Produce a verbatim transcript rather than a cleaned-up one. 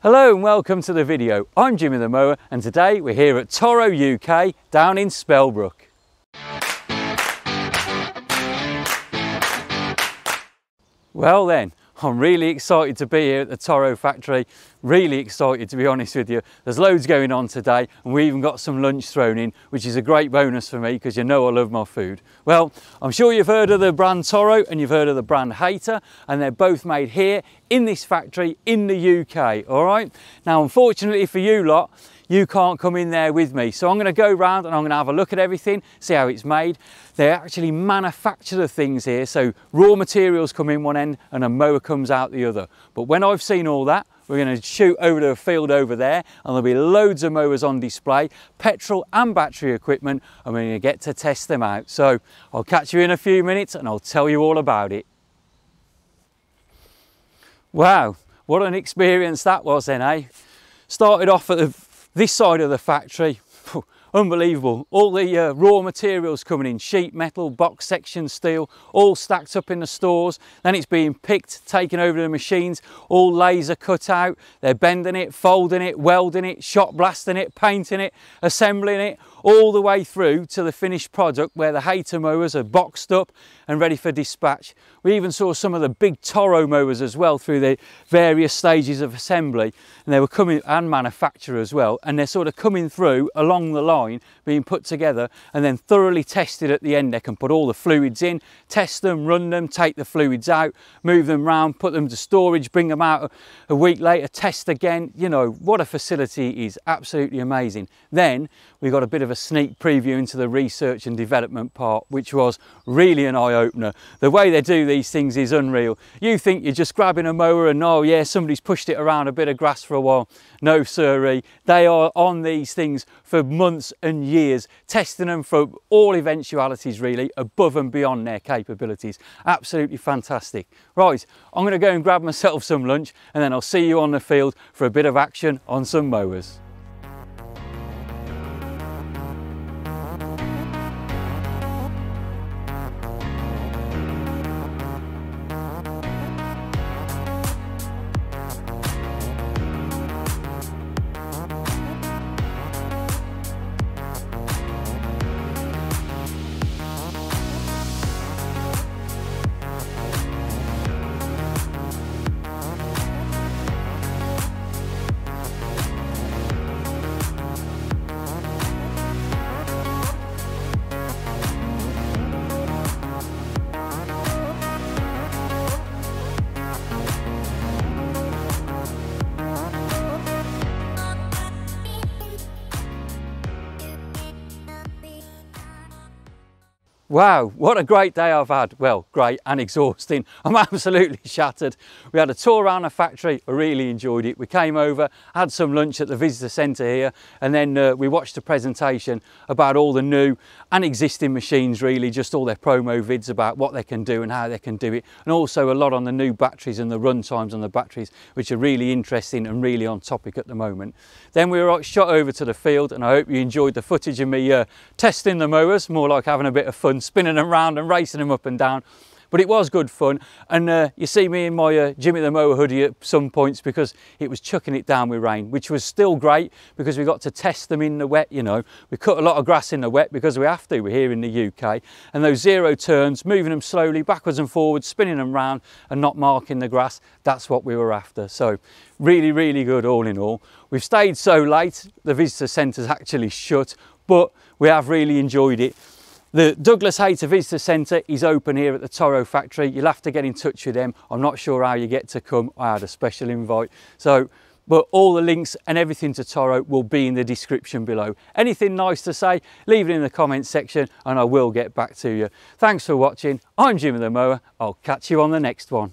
Hello and welcome to the video. I'm Jimmy the Mower and today we're here at Toro U K down in Spellbrook. Well then, I'm really excited to be here at the Toro factory. Really excited, to be honest with you. There's loads going on today and we even got some lunch thrown in, which is a great bonus for me because you know I love my food. Well, I'm sure you've heard of the brand Toro and you've heard of the brand Hayter, and they're both made here in this factory in the U K, all right? Now, unfortunately for you lot, you can't come in there with me. So I'm gonna go round and I'm gonna have a look at everything, see how it's made. They actually manufacture the things here. So raw materials come in one end and a mower comes out the other. But when I've seen all that, we're gonna shoot over to a field over there and there'll be loads of mowers on display, petrol and battery equipment, and we're gonna get to test them out. So I'll catch you in a few minutes and I'll tell you all about it. Wow, what an experience that was then, eh? Started off at the this side of the factory, unbelievable. All the uh, raw materials coming in, sheet metal, box section, steel, all stacked up in the stores. Then it's being picked, taken over to the machines, all laser cut out. They're bending it, folding it, welding it, shot blasting it, painting it, assembling it, all the way through to the finished product where the Hayter mowers are boxed up and ready for dispatch. We even saw some of the big Toro mowers as well through the various stages of assembly, and they were coming and manufacture as well, and they're sort of coming through along the line, being put together and then thoroughly tested at the end. They can put all the fluids in, test them, run them, take the fluids out, move them round, put them to storage, bring them out a week later, test again. You know, what a facility it is, absolutely amazing. Then we got a bit of a sneak preview into the research and development part, which was really an eye-opener. The way they do these things is unreal. You think you're just grabbing a mower and oh yeah, somebody's pushed it around a bit of grass for a while. No siree, they are on these things for months and years, testing them for all eventualities really, above and beyond their capabilities. Absolutely fantastic. Right, I'm going to go and grab myself some lunch and then I'll see you on the field for a bit of action on some mowers. Wow, what a great day I've had. Well, great and exhausting. I'm absolutely shattered. We had a tour around the factory. I really enjoyed it. We came over, had some lunch at the visitor centre here, and then uh, we watched a presentation about all the new and existing machines, really, just all their promo vids about what they can do and how they can do it. And also a lot on the new batteries and the run times on the batteries, which are really interesting and really on topic at the moment. Then we were shot over to the field, and I hope you enjoyed the footage of me uh, testing the mowers, more like having a bit of fun spinning them round and racing them up and down. But it was good fun, and uh, you see me in my uh, Jimmy the Mower hoodie at some points because it was chucking it down with rain, which was still great because we got to test them in the wet. You know, we cut a lot of grass in the wet because we have to, we're here in the U K, and those zero turns, moving them slowly backwards and forwards, spinning them round and not marking the grass, that's what we were after. So really, really good all in all. We've stayed so late, the visitor centre's actually shut, but we have really enjoyed it. The Douglas Hayter Visitor Centre is open here at the Toro factory. You'll have to get in touch with them. I'm not sure how you get to come. I had a special invite. So, but all the links and everything to Toro will be in the description below. Anything nice to say, leave it in the comments section and I will get back to you. Thanks for watching. I'm Jimmy the Mower. I'll catch you on the next one.